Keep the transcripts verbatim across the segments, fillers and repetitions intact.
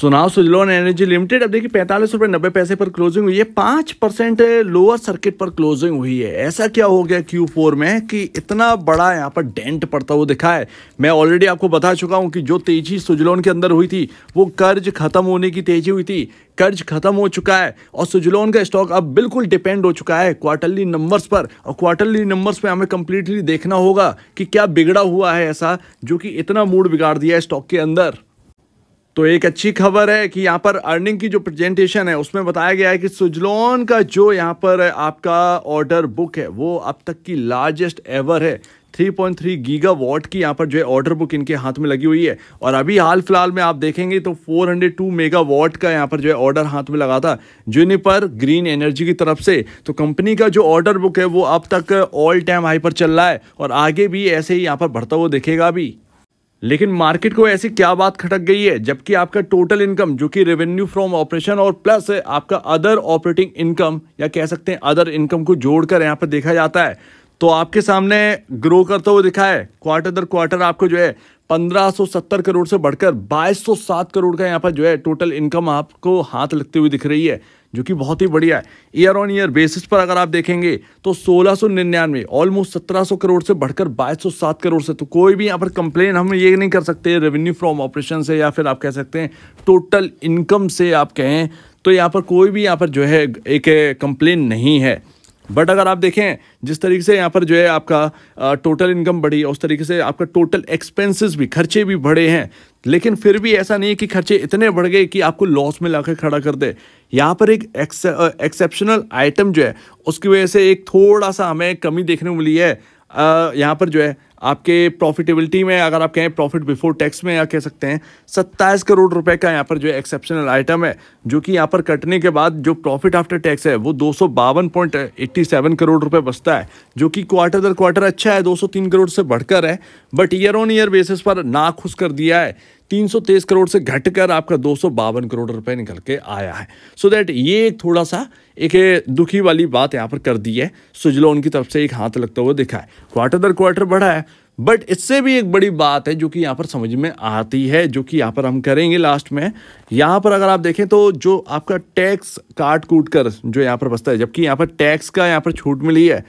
सुनाओ Suzlon energy limited अब देखिए पैंतालीस रुपये नब्बे पैसे पर क्लोजिंग हुई है, पाँच परसेंट लोअर सर्किट पर क्लोजिंग हुई है। ऐसा क्या हो गया क्यू फोर में कि इतना बड़ा यहाँ पर डेंट पड़ता हुआ दिखा है। मैं ऑलरेडी आपको बता चुका हूँ कि जो तेजी सुजलोन के अंदर हुई थी वो कर्ज खत्म होने की तेजी हुई थी, कर्ज खत्म हो चुका है और सुजलोन का स्टॉक अब बिल्कुल डिपेंड हो चुका है क्वार्टरली नंबर्स पर, और क्वार्टरली नंबर्स पर हमें कंप्लीटली देखना होगा कि क्या बिगड़ा हुआ है ऐसा जो कि इतना मूड बिगाड़ दिया है स्टॉक के अंदर। तो एक अच्छी खबर है कि यहाँ पर अर्निंग की जो प्रेजेंटेशन है उसमें बताया गया है कि सुजलोन का जो यहाँ पर आपका ऑर्डर बुक है वो अब तक की लार्जेस्ट एवर है। तीन पॉइंट तीन गीगावाट की यहाँ पर जो है ऑर्डर बुक इनके हाथ में लगी हुई है, और अभी हाल फिलहाल में आप देखेंगे तो चार सौ दो मेगावाट का यहाँ पर जो है ऑर्डर हाथ में लगा था जूनिपर ग्रीन एनर्जी की तरफ से। तो कंपनी का जो ऑर्डर बुक है वो अब तक ऑल टाइम हाई पर चल रहा है और आगे भी ऐसे ही यहाँ पर बढ़ता हुआ दिखेगा अभी। लेकिन मार्केट को ऐसी क्या बात खटक गई है जबकि आपका टोटल इनकम जो कि रेवेन्यू फ्रॉम ऑपरेशन और प्लस आपका अदर ऑपरेटिंग इनकम या कह सकते हैं अदर इनकम को जोड़कर यहाँ पर देखा जाता है तो आपके सामने ग्रो करता हुआ दिखा है। क्वार्टर दर क्वार्टर आपको जो है पंद्रह सौ सत्तर करोड़ से बढ़कर बाईस सौ सात करोड़ का यहाँ पर जो है टोटल इनकम आपको हाथ लगती हुई दिख रही है जो कि बहुत ही बढ़िया है। ईयर ऑन ईयर बेसिस पर अगर आप देखेंगे तो सोलह सौ निन्यानवे ऑलमोस्ट सत्रह सौ करोड़ से बढ़कर बाईस सौ सात करोड़ से, तो कोई भी यहाँ पर कंप्लेन हम ये नहीं कर सकते रेवेन्यू फ्रॉम ऑपरेशन से या फिर आप कह सकते हैं टोटल इनकम से आप कहें तो यहाँ पर कोई भी यहाँ पर जो है एक कंप्लेन नहीं है। बट अगर आप देखें जिस तरीके से यहाँ पर जो है आपका टोटल इनकम बढ़ी उस तरीके से आपका टोटल एक्सपेंसेस भी खर्चे भी बढ़े हैं, लेकिन फिर भी ऐसा नहीं है कि खर्चे इतने बढ़ गए कि आपको लॉस में लाकर खड़ा कर दे। यहाँ पर एक एक्सेप्शनल आइटम जो है उसकी वजह से एक थोड़ा सा हमें कमी देखने को मिली है यहाँ पर जो है आपके प्रॉफिटेबिलिटी में। अगर आप कहें प्रॉफिट बिफोर टैक्स में या कह सकते हैं सत्ताईस करोड़ रुपए का यहाँ पर जो है एक्सेप्शनल आइटम है जो कि यहाँ पर कटने के बाद जो प्रॉफिट आफ्टर टैक्स है वो दो सौ बावन पॉइंट एट्टी सेवन करोड़ रुपए बचता है जो कि क्वार्टर दर क्वार्टर अच्छा है, दो सौ तीन करोड़ से बढ़कर है, but year on year basis पर नाखुश कर दिया है। तीन सौ तेईस करोड़ से घटकर आपका दो सौ बावन करोड़ रुपए निकल के आया है। सो so दैट ये एक थोड़ा सा एक दुखी वाली बात यहाँ पर कर दी है, सुजलोन की तरफ से एक हाथ लगता हुआ दिखा है। क्वार्टर दर क्वार्टर बढ़ा है, बट इससे भी एक बड़ी बात है जो कि यहाँ पर समझ में आती है जो कि यहाँ पर हम करेंगे लास्ट में। यहाँ पर अगर आप देखें तो जो आपका टैक्स काट कूट कर जो यहाँ पर बचता है जबकि यहाँ पर टैक्स का यहाँ पर छूट मिली है,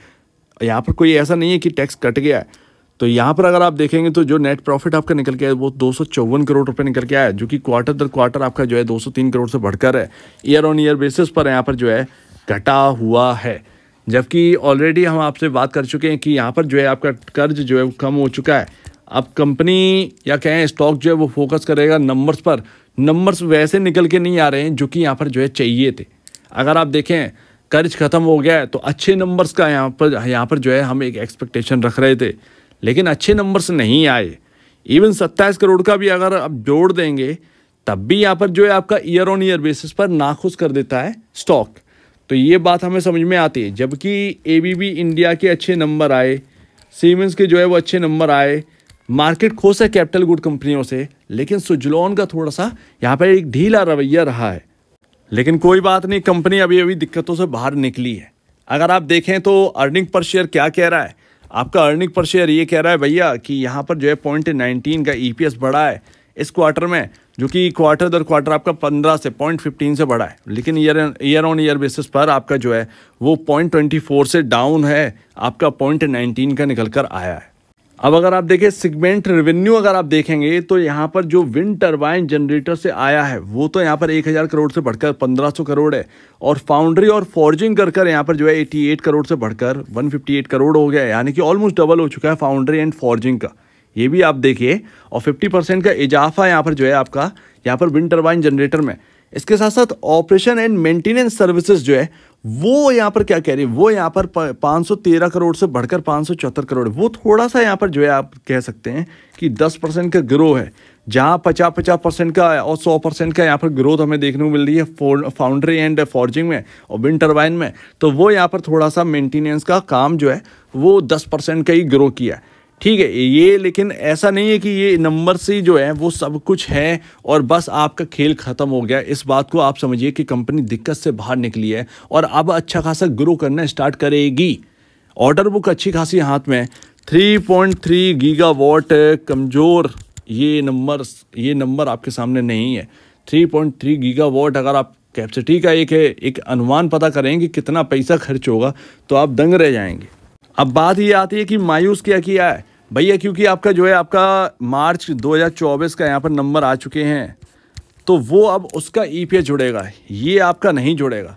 यहाँ पर कोई ऐसा नहीं है कि टैक्स कट गया है। तो यहाँ पर अगर आप देखेंगे तो जो नेट प्रॉफिट आपका निकल के आया वो दो सौ चौवन करोड़ रुपए निकल के आया जो कि क्वार्टर दर क्वार्टर आपका जो है दो सौ तीन करोड़ से बढ़कर है। ईयर ऑन ईयर बेसिस पर यहाँ पर जो है घटा हुआ है, जबकि ऑलरेडी हम आपसे बात कर चुके हैं कि यहाँ पर जो है आपका कर्ज जो है वो कम हो चुका है। अब कंपनी या कहें स्टॉक जो है वो फोकस करेगा नंबर्स पर, नंबर्स वैसे निकल के नहीं आ रहे हैं जो कि यहाँ पर जो है चाहिए थे। अगर आप देखें कर्ज खत्म हो गया है तो अच्छे नंबर्स का यहाँ पर यहाँ पर जो है हम एक एक्सपेक्टेशन रख रहे थे, लेकिन अच्छे नंबर्स नहीं आए। इवन सत्ताईस करोड़ का भी अगर आप जोड़ देंगे तब भी यहाँ पर जो है आपका ईयर ऑन ईयर बेसिस पर नाखुश कर देता है स्टॉक। तो ये बात हमें समझ में आती है, जबकि एबीबी इंडिया के अच्छे नंबर आए, सीमेंस के जो है वो अच्छे नंबर आए, मार्केट खुश है कैपिटल गुड कंपनियों से, लेकिन सुजलोन का थोड़ा सा यहाँ पर एक ढीला रवैया रहा है। लेकिन कोई बात नहीं, कंपनी अभी अभी दिक्कतों से बाहर निकली है। अगर आप देखें तो अर्निंग पर शेयर क्या कह रहा है, आपका अर्निंग पर शेयर ये कह रहा है भैया कि यहाँ पर जो है पॉइंट नाइनटीन का ई पी एस बढ़ा है इस क्वार्टर में, जो कि क्वार्टर दर क्वार्टर आपका पंद्रह से पॉइंट फिफ्टीन से बढ़ा है, लेकिन year year on year basis पर आपका जो है वो पॉइंट ट्वेंटी फोर से डाउन है, आपका पॉइंट नाइनटीन का निकल कर आया है। अब अगर आप देखें सेगमेंट रेवेन्यू अगर आप देखेंगे तो यहाँ पर जो विंड टर्बाइन जनरेटर से आया है वो तो यहाँ पर एक हज़ार करोड़ से बढ़कर पंद्रह सौ करोड़ है, और फाउंड्री और फॉर्जिंग कर कर यहाँ पर जो है एट्टी एट करोड़ से बढ़कर वन फिफ्टी एट करोड़ हो गया है, यानी कि ऑलमोस्ट डबल हो चुका है फाउंड्री एंड फॉर्जिंग का, ये भी आप देखिए। और पचास परसेंट का इजाफा यहाँ पर जो है आपका यहाँ पर विंड टर्बाइन जनरेटर में। इसके साथ साथ ऑपरेशन एंड मेंटेनेंस सर्विसेज जो है वो यहाँ पर क्या कह रही है, वो यहाँ पर पाँच सौ तेरह करोड़ से बढ़कर पाँच सौ चौहत्तर करोड़, वो थोड़ा सा यहाँ पर जो है आप कह सकते हैं कि दस परसेंट का ग्रो है, जहाँ पचास पचास परसेंट का और सौ परसेंट का यहाँ पर ग्रोथ हमें देखने को मिल रही है फाउंड्री एंड फॉर्जिंग में और विंड टर्बाइन में। तो वो यहाँ पर थोड़ा सा मेंटेनेंस का काम जो है वो दस परसेंट का ही ग्रो किया है, ठीक है ये, लेकिन ऐसा नहीं है कि ये नंबर से जो है वो सब कुछ है और बस आपका खेल ख़त्म हो गया। इस बात को आप समझिए कि कंपनी दिक्कत से बाहर निकली है और अब अच्छा खासा ग्रो करना स्टार्ट करेगी। ऑर्डर बुक अच्छी खासी हाथ में, तीन पॉइंट तीन गीगावाट कमज़ोर ये नंबर ये नंबर आपके सामने नहीं है, थ्री पॉइंट थ्री गीगावाट अगर आप कैपेसिटी का एक है एक अनुमान पता करेंगे कितना पैसा खर्च होगा तो आप दंग रह जाएंगे। अब बात ये आती है कि मायूस क्या किया है भैया, क्योंकि आपका जो है आपका मार्च दो हज़ार चौबीस का यहाँ पर नंबर आ चुके हैं तो वो अब उसका ईपीएस जुड़ेगा, ये आपका नहीं जुड़ेगा,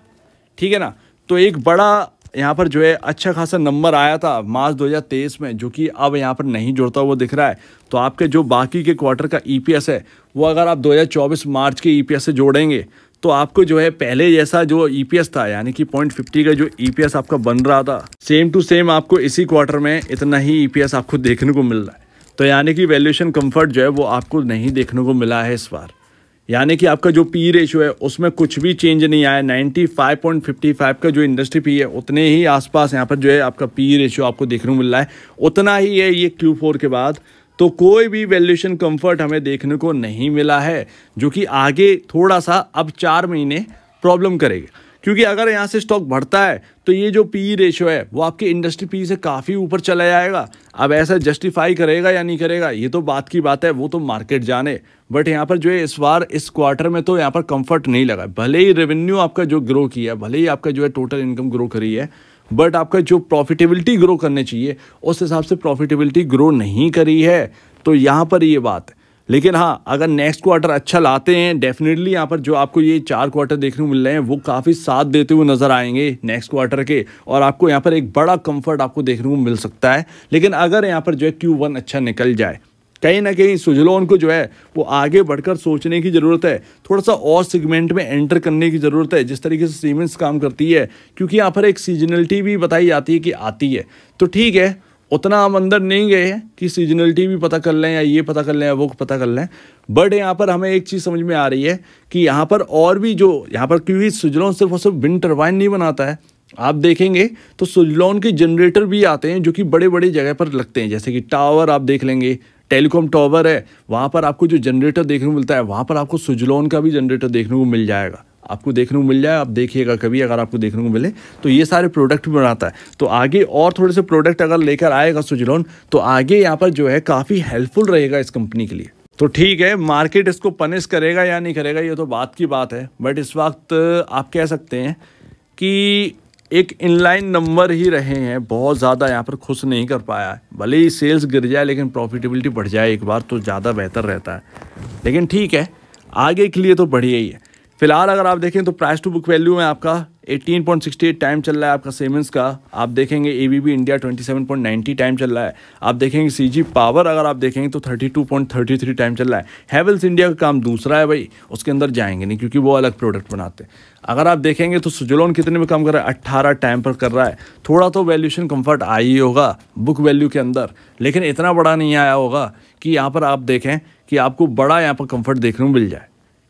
ठीक है ना। तो एक बड़ा यहाँ पर जो है अच्छा खासा नंबर आया था मार्च दो हज़ार तेईस में जो कि अब यहाँ पर नहीं जुड़ता वो दिख रहा है। तो आपके जो बाकी के क्वार्टर का ईपीएस है वो अगर आप दो हज़ार चौबीस मार्च के ईपीएस से जोड़ेंगे तो आपको जो है पहले जैसा जो ईपीएस था यानी कि पॉइंट फिफ्टी का जो ईपीएस आपका बन रहा था सेम टू सेम आपको इसी क्वार्टर में इतना ही ईपीएस आपको देखने को मिल रहा है। तो यानी कि वैल्यूएशन कंफर्ट जो है वो आपको नहीं देखने को मिला है इस बार, यानी कि आपका जो पी रेशो है उसमें कुछ भी चेंज नहीं आया। Ninety five point fifty five का जो इंडस्ट्री पी है उतने ही आसपास यहाँ पर जो है आपका पी रेशो आपको देखने को मिल रहा है, उतना ही है ये क्यू फोर के बाद। तो कोई भी वैल्यूएशन कंफर्ट हमें देखने को नहीं मिला है जो कि आगे थोड़ा सा अब चार महीने प्रॉब्लम करेगा, क्योंकि अगर यहाँ से स्टॉक बढ़ता है तो ये जो पी रेशो है वो आपके इंडस्ट्री पी से काफ़ी ऊपर चला जाएगा। अब ऐसा जस्टिफाई करेगा या नहीं करेगा ये तो बात की बात है, वो तो मार्केट जाने, बट यहाँ पर जो है इस बार इस क्वार्टर में तो यहाँ पर कंफर्ट नहीं लगा। भले ही रेवेन्यू आपका जो ग्रो किया है, भले ही आपका जो है टोटल इनकम ग्रो करी है, बट आपका जो प्रॉफिटेबिलिटी ग्रो करने चाहिए उस हिसाब से प्रॉफिटेबिलिटी ग्रो नहीं करी है। तो यहाँ पर ये बात है, लेकिन हाँ अगर नेक्स्ट क्वार्टर अच्छा लाते हैं डेफिनेटली यहाँ पर जो आपको ये चार क्वार्टर देखने को मिल रहे हैं वो काफ़ी साथ देते हुए नज़र आएंगे नेक्स्ट क्वार्टर के, और आपको यहाँ पर एक बड़ा कंफर्ट आपको देखने को मिल सकता है। लेकिन अगर यहाँ पर जो है क्यू वन अच्छा निकल जाए, कहीं ना कहीं सुजलोन को जो है वो आगे बढ़कर सोचने की ज़रूरत है, थोड़ा सा और सेगमेंट में एंटर करने की ज़रूरत है जिस तरीके से सीमेंस काम करती है, क्योंकि यहाँ पर एक सीजनलिटी भी बताई जाती है कि आती है। तो ठीक है उतना हम अंदर नहीं गए हैं कि सीजनलिटी भी पता कर लें या ये पता कर लें या वो पता कर लें, बट यहाँ पर हमें एक चीज़ समझ में आ रही है कि यहाँ पर और भी जो यहाँ पर क्योंकि सुजलोन सिर्फ और सिर्फ विंड टर्बाइन नहीं बनाता है, आप देखेंगे तो सुजलोन के जनरेटर भी आते हैं जो कि बड़े बड़े जगह पर लगते हैं, जैसे कि टावर आप देख लेंगे, टेलीकॉम टावर है वहाँ पर आपको जो जनरेटर देखने को मिलता है, वहाँ पर आपको सुजलोन का भी जनरेटर देखने को मिल जाएगा, आपको देखने को मिल जाए, आप देखिएगा कभी अगर आपको देखने को मिले तो ये सारे प्रोडक्ट भी बनाता है। तो आगे और थोड़े से प्रोडक्ट अगर लेकर आएगा सुजलोन तो आगे यहाँ पर जो है काफ़ी हेल्पफुल रहेगा इस कंपनी के लिए। तो ठीक है मार्केट इसको पनिश करेगा या नहीं करेगा ये तो बात की बात है, बट इस वक्त आप कह सकते हैं कि एक इनलाइन नंबर ही रहे हैं, बहुत ज़्यादा यहाँ पर खुश नहीं कर पाया है। भले ही सेल्स गिर जाए लेकिन प्रॉफिटेबिलिटी बढ़ जाए एक बार तो ज़्यादा बेहतर रहता है, लेकिन ठीक है आगे के लिए तो बढ़िया ही है। फिलहाल अगर आप देखें तो प्राइस टू बुक वैल्यू में आपका अठारह पॉइंट सिक्सटी एट टाइम चल रहा है आपका सीमेंस का, आप देखेंगे एबीबी इंडिया सत्ताईस पॉइंट नब्बे टाइम चल रहा है, आप देखेंगे सीजी पावर अगर आप देखेंगे तो बत्तीस पॉइंट तैंतीस टाइम चल रहा है। हैवेल्स इंडिया का काम दूसरा है भाई, उसके अंदर जाएंगे नहीं क्योंकि वो अलग प्रोडक्ट बनाते हैं। अगर आप देखेंगे तो सुजलोन कितने में काम कर रहा है, अट्ठारह टाइम पर कर रहा है, थोड़ा तो वैल्यूएशन कंफर्ट आई होगा बुक वैल्यू के अंदर, लेकिन इतना बड़ा नहीं आया होगा कि यहाँ पर आप देखें कि आपको बड़ा यहाँ पर कंफर्ट देखने को मिल जाए।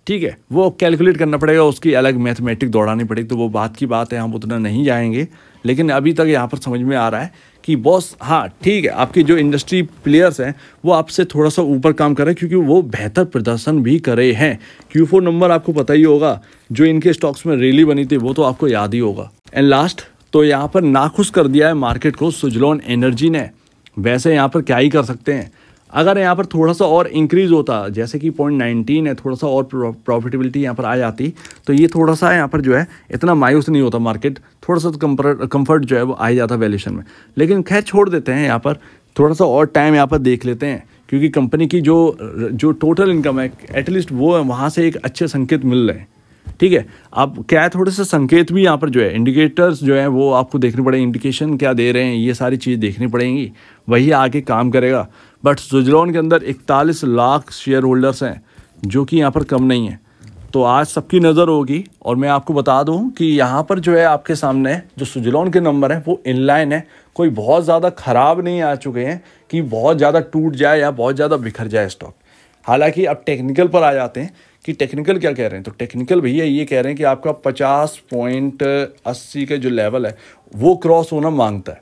ठीक है वो कैलकुलेट करना पड़ेगा, उसकी अलग मैथमेटिक दौड़ानी पड़ेगी, तो वो बात की बात है, हम उतना नहीं जाएंगे, लेकिन अभी तक यहाँ पर समझ में आ रहा है कि बॉस हाँ ठीक है आपके जो इंडस्ट्री प्लेयर्स हैं वो आपसे थोड़ा सा ऊपर काम कर रहे हैं क्योंकि वो बेहतर प्रदर्शन भी करे हैं। क्यू फोर नंबर आपको पता ही होगा जो इनके स्टॉक्स में रैली बनी थी वो तो आपको याद ही होगा। एंड लास्ट तो यहाँ पर नाखुश कर दिया है मार्केट को सुजलोन एनर्जी ने, वैसे यहाँ पर क्या ही कर सकते हैं। अगर यहाँ पर थोड़ा सा और इंक्रीज़ होता जैसे कि पॉइंट नाइनटीन है, थोड़ा सा और प्रॉफिटेबिलिटी यहाँ पर आ जाती तो ये थोड़ा सा यहाँ पर जो है इतना मायूस नहीं होता मार्केट, थोड़ा सा कंफर्ट जो है वो आ जाता वैल्यूएशन में। लेकिन खैर छोड़ देते हैं, यहाँ पर थोड़ा सा और टाइम यहाँ पर देख लेते हैं क्योंकि कंपनी की जो जो टोटल इनकम है एटलीस्ट वो है वहाँ से एक अच्छे संकेत मिल रहे हैं। ठीक है अब क्या है थोड़े से संकेत भी यहाँ पर जो है इंडिकेटर्स जो हैं वो आपको देखने पड़ेंगे, इंडिकेशन क्या दे रहे हैं ये सारी चीज़ देखनी पड़ेंगी, वही आगे काम करेगा। बट सुजलोन के अंदर इकतालीस लाख शेयर होल्डर्स हैं जो कि यहाँ पर कम नहीं है, तो आज सबकी नज़र होगी। और मैं आपको बता दूं कि यहाँ पर जो है आपके सामने जो सुजलोन के नंबर हैं वो इनलाइन है, कोई बहुत ज़्यादा ख़राब नहीं आ चुके हैं कि बहुत ज़्यादा टूट जाए या बहुत ज़्यादा बिखर जाए स्टॉक। हालांकि अब टेक्निकल पर आ जाते हैं कि टेक्निकल क्या कह रहे हैं, तो टेक्निकल भैया ये कह रहे हैं कि आपका पचास पॉइंट अस्सी का जो लेवल है वो क्रॉस होना मांगता है,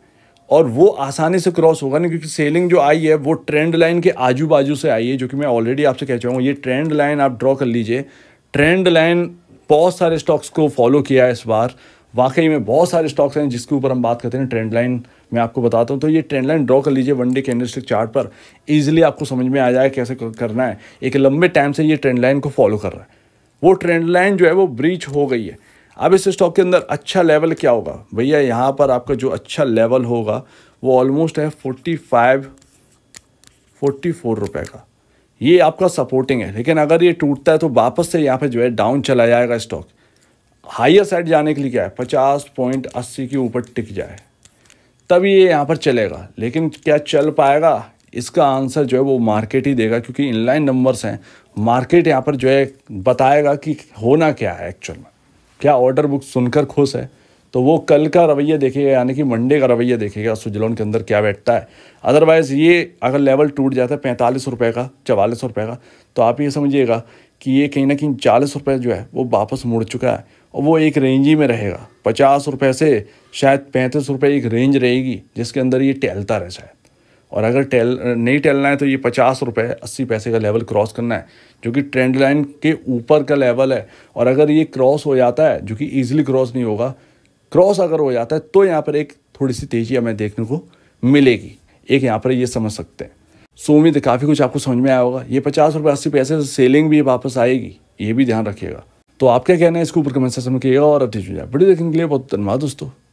और वो आसानी से क्रॉस होगा नहीं क्योंकि सेलिंग जो आई है वो ट्रेंड लाइन के आजू बाजू से आई है, जो कि मैं ऑलरेडी आपसे कह चाहूँगा ये ट्रेंड लाइन आप ड्रॉ कर लीजिए। ट्रेंड लाइन बहुत सारे स्टॉक्स को फॉलो किया है इस बार, वाकई में बहुत सारे स्टॉक्स हैं जिसके ऊपर हम बात करते हैं ट्रेंड लाइन, मैं आपको बताता हूँ। तो ये ट्रेंड लाइन ड्रॉ कर लीजिए वन डे कैंडलस्टिक चार्ट पर, ईजिली आपको समझ में आ जाए कैसे करना है। एक लंबे टाइम से ये ट्रेंड लाइन को फॉलो कर रहा है, वो ट्रेंड लाइन जो है वो ब्रीच हो गई है। अब इस स्टॉक के अंदर अच्छा लेवल क्या होगा भैया? यहाँ पर आपका जो अच्छा लेवल होगा वो ऑलमोस्ट है पैंतालीस, चौवालीस रुपए का, ये आपका सपोर्टिंग है। लेकिन अगर ये टूटता है तो वापस से यहाँ पे जो है डाउन चला जाएगा स्टॉक। हायर साइड जाने के लिए क्या है, पचास पॉइंट अस्सी के ऊपर टिक जाए तब ये यहाँ पर चलेगा। लेकिन क्या चल पाएगा, इसका आंसर जो है वो मार्केट ही देगा, क्योंकि इनलाइन नंबर्स हैं। मार्केट यहाँ पर जो है बताएगा कि होना क्या है एक्चुअल में। क्या ऑर्डर बुक सुनकर खुश है तो वो कल का रवैया देखेगा, यानी कि मंडे का रवैया देखेगा सुजलोन के अंदर क्या बैठता है। अदरवाइज़ ये अगर लेवल टूट जाता है पैंतालीस रुपये का, चवालीस रुपये का, तो आप ये समझिएगा कि ये कहीं ना कहीं चालीस रुपये जो है वो वापस मुड़ चुका है और वो एक रेंज ही में रहेगा। पचास रुपये से शायद पैंतीस रुपये एक रेंज रहेगी जिसके अंदर ये टहलता रहे शायद। और अगर टहल नहीं टहलना है तो ये पचास रुपये अस्सी पैसे का लेवल क्रॉस करना है, जो कि ट्रेंड लाइन के ऊपर का लेवल है। और अगर ये क्रॉस हो जाता है, जो कि ईजिली क्रॉस नहीं होगा, क्रॉस अगर हो जाता है तो यहाँ पर एक थोड़ी सी तेजी हमें देखने को मिलेगी, एक यहाँ पर ये समझ सकते हैं। सो उम्मीद है काफ़ी कुछ आपको समझ में आया होगा। ये पचास रुपये अस्सी पैसे से सेलिंग भी वापस आएगी, ये भी ध्यान रखिएगा। तो आप क्या कहना है इसके ऊपर कमेंट सेक्शन में कहिएगा और अपडेट हो जाए। वीडियो देखने के लिए बहुत धन्यवाद दोस्तों।